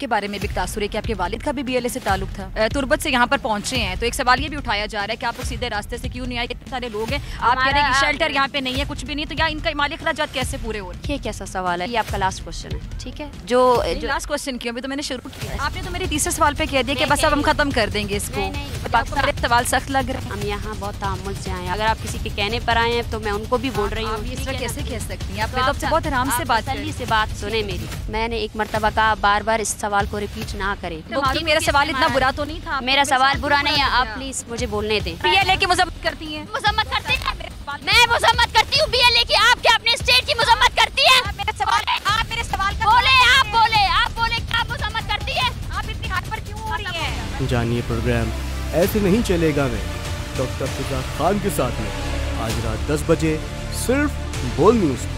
के बारे में भी तासुर है कि आपके वालिद का भी BLA से ताल्लुक था, तुर्बत से यहाँ पर पहुंचे हैं, तो एक सवाल ये भी उठाया जा रहा है कि आप सीधे रास्ते से क्यों नहीं आए? इतने सारे लोग हैं, आप कह रहे हैं कि शेल्टर यहाँ पे नहीं है, कुछ भी नहीं, तो यहाँ इनका माली खराजात कैसे पूरे हो? ये कैसा सवाल है? ये आपका लास्ट क्वेश्चन है, ठीक है? जो लास्ट क्वेश्चन क्यों? अभी तो मैंने शुरू किया, आपने तो मेरे तीसरे सवाल पे कह दिया कि बस अब हम खत्म कर देंगे इसको। बाकी सवाल सख्त लग रहे हैं, हम यहाँ बहुत तामुल से आए हैं, अगर आप किसी के कहने पर आए हैं तो मैं उनको भी बोल रही हूँ, इस तरह कैसे कह सकती हैं आप? मैं तो बहुत आराम से बात सुने मेरी, मैंने एक मरतबा कहा बार बार इस सवाल को रिपीट ना करें। मेरा सवाल इतना बुरा तो नहीं था? मेरा सवाल बुरा नहीं है, आप प्लीज मुझे बोलने दें। BLA की मजम्मत करती हैं? मजम्मत करते हैं, मैं मजम्मत करती हूँ BLA की, आप क्या अपने स्टेट की मजम्मत करती है? आप मेरे सवाल बोले, आप बोले आप मजम्मत करती है, आप इतनी हाथ पर क्यों हो रही है? जानिए प्रोग्राम ऐसे नहीं चलेगा में डॉक्टर फिजा खान के साथ में आज रात 10 बजे सिर्फ बोल न्यूज।